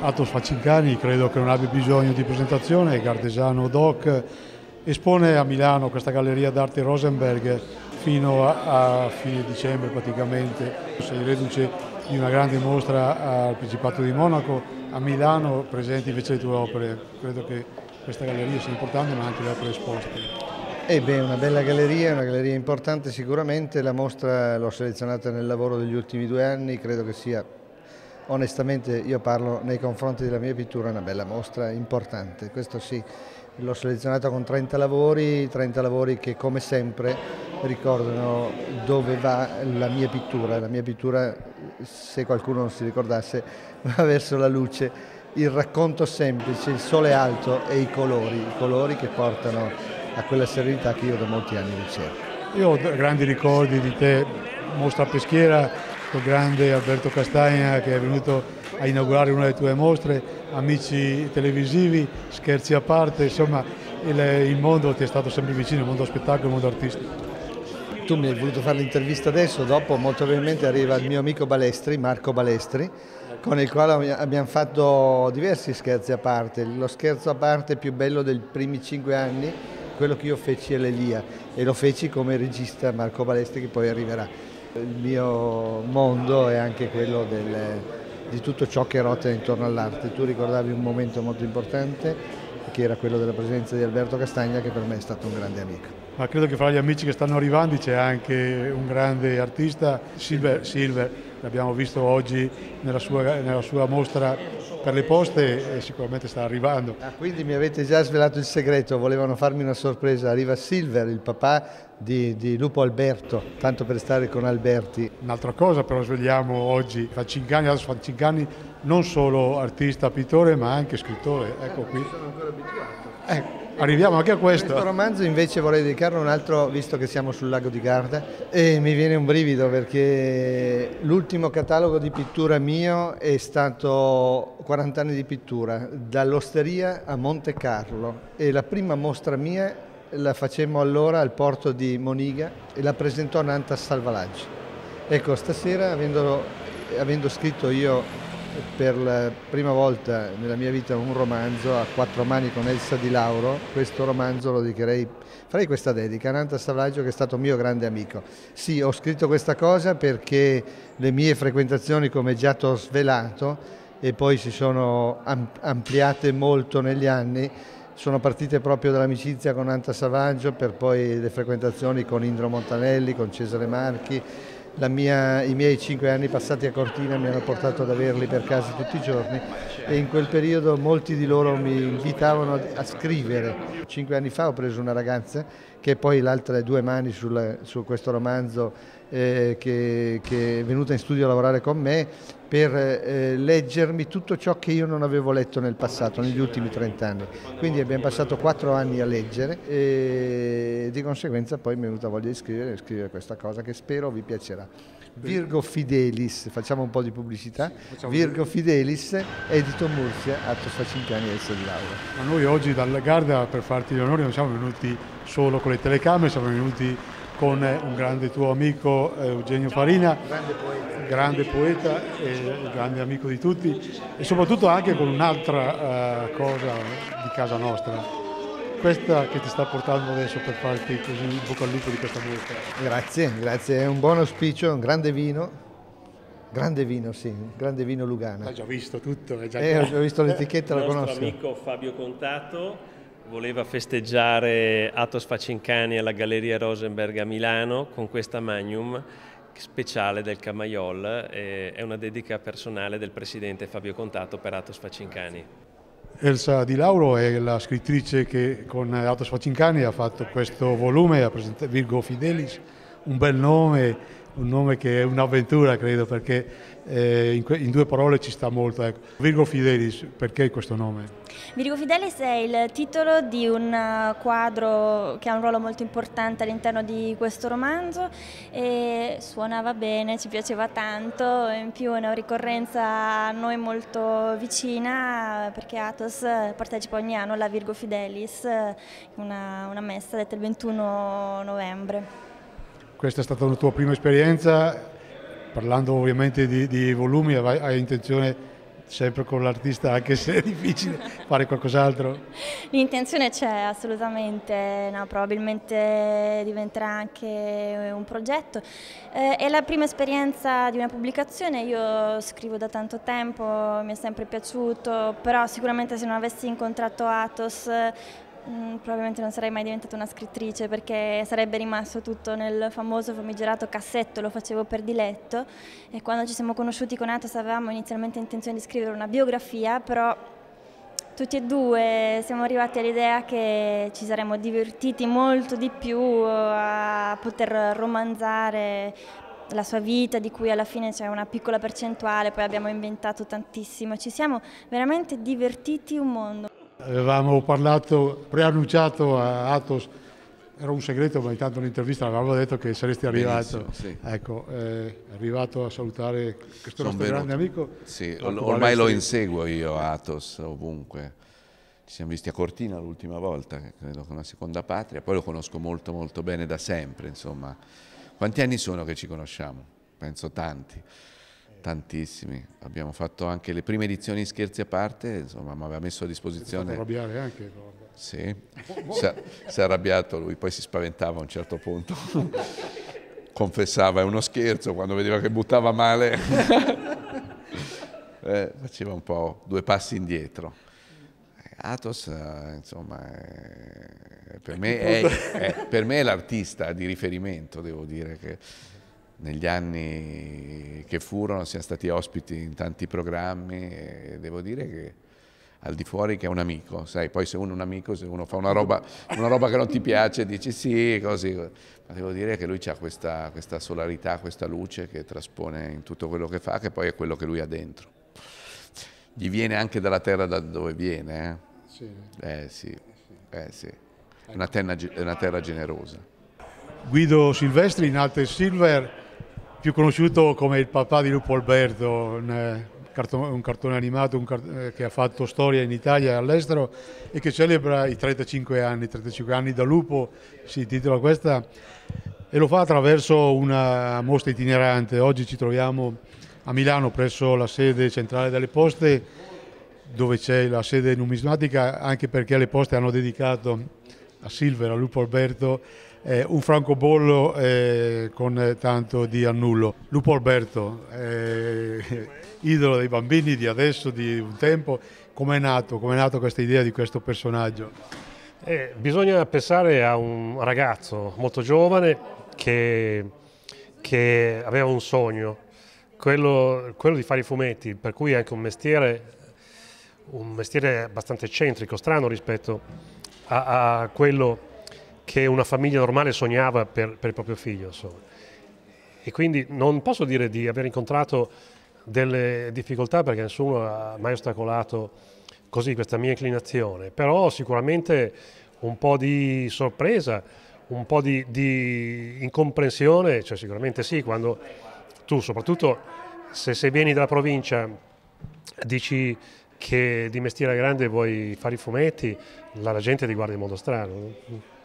Athos Faccincani credo che non abbia bisogno di presentazione, è cartesano doc, espone a Milano questa galleria d'arte Rosenberg fino a fine dicembre praticamente. Sei reduce di una grande mostra al Principato di Monaco, a Milano presenti invece le tue opere. Credo che questa galleria sia importante, ma anche le opere esposte. Eh beh, una bella galleria, una galleria importante sicuramente. La mostra l'ho selezionata nel lavoro degli ultimi 2 anni, credo che sia, onestamente io parlo nei confronti della mia pittura, una bella mostra importante, questo sì. L'ho selezionata con 30 lavori che come sempre ricordano dove va la mia pittura. La mia pittura, se qualcuno non si ricordasse, va verso la luce, il racconto semplice, il sole alto e i colori che portano a quella serenità che io da molti anni ricerco. Io ho grandi ricordi di te, mostra peschiera, il grande Alberto Castagna che è venuto a inaugurare una delle tue mostre, amici televisivi, scherzi a parte, insomma il mondo ti è stato sempre vicino, il mondo spettacolo, il mondo artistico. Tu mi hai voluto fare l'intervista adesso, dopo molto probabilmente arriva il mio amico Balestri, Marco Balestri, con il quale abbiamo fatto diversi scherzi a parte. Lo scherzo a parte più bello dei primi 5 anni, quello che io feci a L'Elia, e lo feci come regista Marco Balestri, che poi arriverà. Il mio mondo è anche quello di tutto ciò che ruota intorno all'arte. Tu ricordavi un momento molto importante che era quello della presenza di Alberto Castagna, che per me è stato un grande amico. Ma credo che fra gli amici che stanno arrivando c'è anche un grande artista, Silver, l'abbiamo visto oggi nella sua mostra per le poste e sicuramente sta arrivando. Ah, quindi mi avete già svelato il segreto, volevano farmi una sorpresa, arriva Silver, il papà di Lupo Alberto, tanto per stare con Alberti. Un'altra cosa però svegliamo oggi, Faccincani non solo artista, pittore, ma anche scrittore, ecco qui. Sono ancora abituato. Arriviamo anche a questo. Questo romanzo invece vorrei dedicarlo a un altro, visto che siamo sul lago di Garda, e mi viene un brivido perché l'ultimo catalogo di pittura mio è stato 40 anni di pittura, dall'Osteria a Monte Carlo, e la prima mostra mia la facemmo allora al porto di Moniga e la presentò Nantas Salvalaggio. Ecco, stasera avendo scritto io per la prima volta nella mia vita un romanzo a 4 mani con Elsa Di Lauro, questo romanzo lo dedicherei, farei questa dedica a Nantas Salvalaggio, che è stato mio grande amico. Sì, ho scritto questa cosa perché le mie frequentazioni, come già t'ho svelato, e poi si sono ampliate molto negli anni, sono partite proprio dall'amicizia con Nantas Salvalaggio, per poi le frequentazioni con Indro Montanelli, con Cesare Marchi. I miei 5 anni passati a Cortina mi hanno portato ad averli per casa tutti i giorni, e in quel periodo molti di loro mi invitavano a scrivere. 5 anni fa ho preso una ragazza che è poi l'altra 2 mani su questo romanzo, che è venuta in studio a lavorare con me per leggermi tutto ciò che io non avevo letto nel passato, negli ultimi 30 anni. Quindi abbiamo passato 4 anni a leggere e di conseguenza poi mi è venuta voglia di scrivere questa cosa che spero vi piacerà. Virgo Fidelis, facciamo un po' di pubblicità, Virgo Fidelis, edito Murcia, Athos Faccincani e Elsa Di Lauro. Ma noi oggi dalla Garda, per farti gli onori, non siamo venuti solo con le telecamere, siamo venuti con un grande tuo amico Eugenio Farina, grande poeta e grande amico di tutti, e soprattutto anche con un'altra cosa di casa nostra. Questa che ti sta portando adesso per farti così in bocca al lupo di questa mostra. Grazie, grazie, è un buon auspicio, un grande vino, sì, un grande vino Lugana. L'hai già visto tutto, è già ho visto l'etichetta, la conosco. Il nostro amico Fabio Contato voleva festeggiare Athos Faccincani alla Galleria Rosenberg a Milano con questa magnum speciale del Camaiol, è una dedica personale del presidente Fabio Contato per Athos Faccincani. Elsa Di Lauro è la scrittrice che con Athos Faccincani ha fatto questo volume, ha presentato Virgo Fidelis, un bel nome, un nome che è un'avventura credo, perché in 2 parole ci sta molto. Ecco. Virgo Fidelis, perché questo nome? Virgo Fidelis è il titolo di un quadro che ha un ruolo molto importante all'interno di questo romanzo, e suonava bene, ci piaceva tanto, in più è una ricorrenza a noi molto vicina perché Athos partecipa ogni anno alla Virgo Fidelis, una messa detta il 21 novembre. Questa è stata una tua prima esperienza, parlando ovviamente di volumi, hai intenzione sempre con l'artista, anche se è difficile fare qualcos'altro? L'intenzione c'è assolutamente, no, probabilmente diventerà anche un progetto. È la prima esperienza di una pubblicazione, io scrivo da tanto tempo, mi è sempre piaciuto, però sicuramente se non avessi incontrato Athos probabilmente non sarei mai diventata una scrittrice, perché sarebbe rimasto tutto nel famoso famigerato cassetto, lo facevo per diletto, e quando ci siamo conosciuti con Athos avevamo inizialmente intenzione di scrivere una biografia, però tutti e due siamo arrivati all'idea che ci saremmo divertiti molto di più a poter romanzare la sua vita, di cui alla fine c'è una piccola percentuale, poi abbiamo inventato tantissimo, ci siamo veramente divertiti un mondo. Avevamo parlato, preannunciato a Athos, era un segreto, ma intanto nell'intervista avevamo detto che saresti arrivato. Sì. Ecco, è arrivato a salutare questo nostro grande amico. Sì, ormai lo inseguo io, Athos, ovunque. Ci siamo visti a Cortina l'ultima volta, credo, con la seconda patria, poi lo conosco molto molto bene da sempre, insomma. Quanti anni sono che ci conosciamo? Penso tanti. Tantissimi, abbiamo fatto anche le prime edizioni Scherzi a parte, insomma mi aveva messo a disposizione... Si è fatto arrabbiare anche? Sì, si è arrabbiato lui, poi si spaventava a un certo punto, confessava è uno scherzo, quando vedeva che buttava male faceva un po' due passi indietro. Athos, insomma, per me è l'artista di riferimento, devo dire che... Negli anni che furono siamo stati ospiti in tanti programmi e devo dire che al di fuori che è un amico, sai, poi se uno è un amico, se uno fa una roba che non ti piace dici sì, così, ma devo dire che lui ha questa solarità, questa luce che traspone in tutto quello che fa, che poi è quello che lui ha dentro. Gli viene anche dalla terra da dove viene, eh? Sì. Sì. È una terra generosa. Guido Silvestri, in arte Silver, più conosciuto come il papà di Lupo Alberto, un cartone animato che ha fatto storia in Italia e all'estero e che celebra i 35 anni da Lupo, si intitola questa, e lo fa attraverso una mostra itinerante. Oggi ci troviamo a Milano presso la sede centrale delle Poste, dove c'è la sede numismatica, anche perché le Poste hanno dedicato a Silver, a Lupo Alberto, un francobollo con tanto di annullo. Lupo Alberto, idolo dei bambini di adesso, di un tempo, com'è nato questa idea di questo personaggio? Bisogna pensare a un ragazzo molto giovane che aveva un sogno, quello di fare i fumetti, per cui è anche un mestiere abbastanza eccentrico, strano rispetto a quello che una famiglia normale sognava per il proprio figlio, insomma. E quindi non posso dire di aver incontrato delle difficoltà, perché nessuno ha mai ostacolato così questa mia inclinazione, però sicuramente un po' di sorpresa, un po' di incomprensione, cioè sicuramente sì, quando tu, soprattutto se vieni dalla provincia, dici che di mestiere grande vuoi fare i fumetti, la gente ti guarda in modo strano.